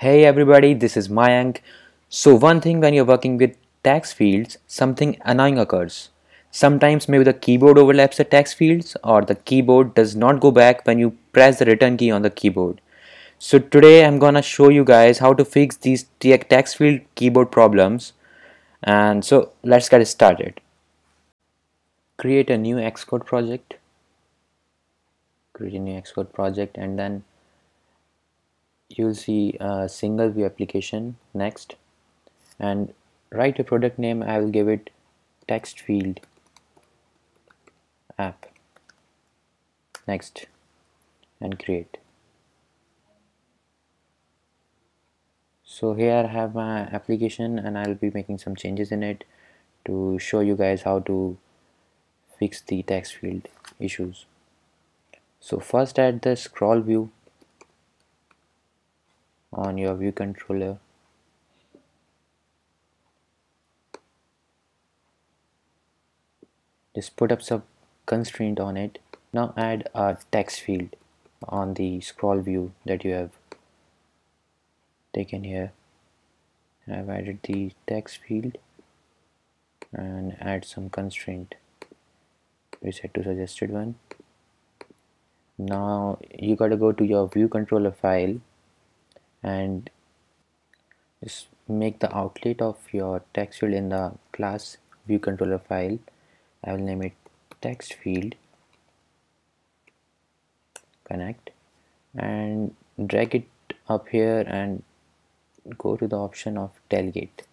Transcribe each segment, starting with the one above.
Hey everybody, this is Mayank. So one thing when you're working with text fields, something annoying occurs. Sometimes maybe the keyboard overlaps the text fields or the keyboard does not go back when you press the return key on the keyboard. So today I'm gonna show you guys how to fix these text field keyboard problems. And so let's get started. Create a new Xcode project. Create a new Xcode project and then you'll see a single view application next and write a product name. I will give it text field app next and create. So here I have my application and I'll be making some changes in it to show you guys how to fix the text field issues. So first add the scroll view on your view controller. Just put up some constraint on it. Now add a text field on the scroll view that you have taken here. I've added the text field and add some constraint. Reset to suggested one. Now you gotta go to your view controller file and just make the outlet of your text field in the class view controller file. I will name it text field connect and drag it up here and go to the option of delegate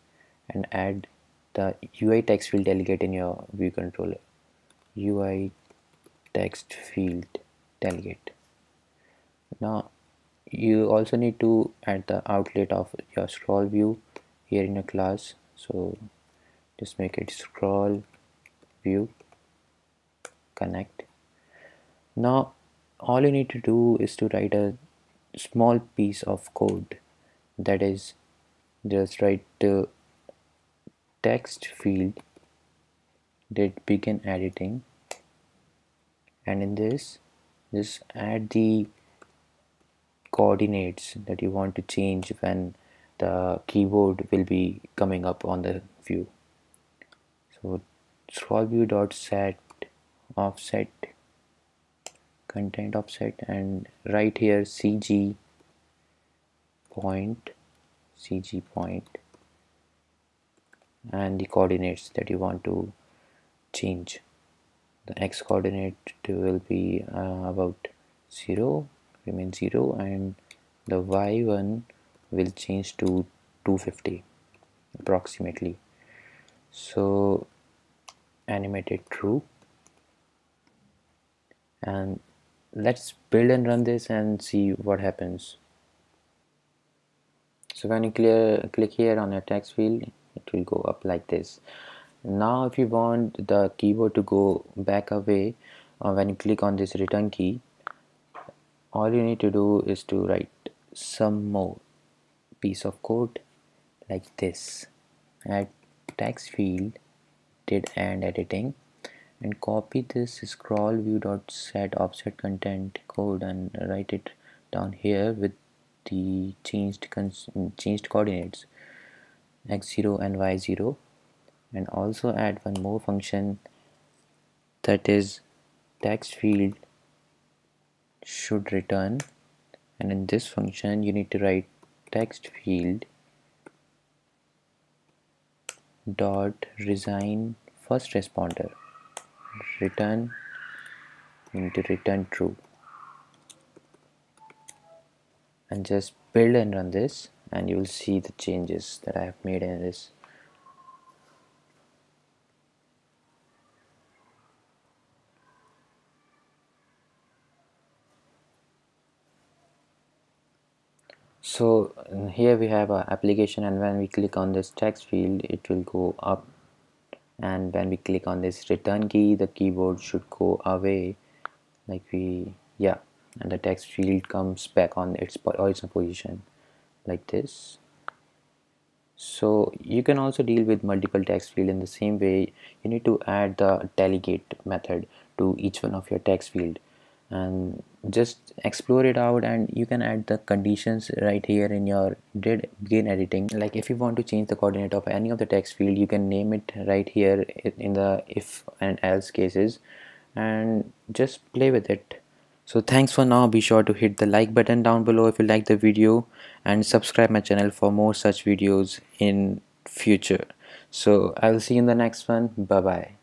and add the UI text field delegate in your view controller. UI text field delegate. Now you also need to add the outlet of your scroll view here in your class, so just make it scroll view connect. Now all you need to do is to write a small piece of code, that is just write the text field did begin editing, and in this just add the coordinates that you want to change when the keyboard will be coming up on the view. So scroll view dot set offset content offset and right here CGPoint and the coordinates that you want to change. The X coordinate will be about 0, remain 0, and the Y one will change to 250 approximately. So animate it true and let's build and run this and see what happens. So when you click here on your text field, it will go up like this. Now if you want the keyboard to go back away when you click on this return key, all you need to do is to write some more piece of code like this. Add text field did end editing and copy this scroll view dot set offset content code and write it down here with the changed coordinates x0 and y0, and also add one more function, that is text field should return, and in this function you need to write text field dot resign first responder return, you need to return true, and just build and run this and you will see the changes that I have made in this. So here we have our application, and when we click on this text field it will go up, and when we click on this return key the keyboard should go away and the text field comes back on its original position like this. So you can also deal with multiple text field in the same way. You need to add the delegate method to each one of your text field, Just explore it out, and you can add the conditions right here in your did begin editing. Like if you want to change the coordinate of any of the text field, you can name it right here in the if and else cases and just play with it. So thanks for now. Be sure to hit the like button down below if you like the video, and subscribe my channel for more such videos in future. So I will see you in the next one. Bye bye.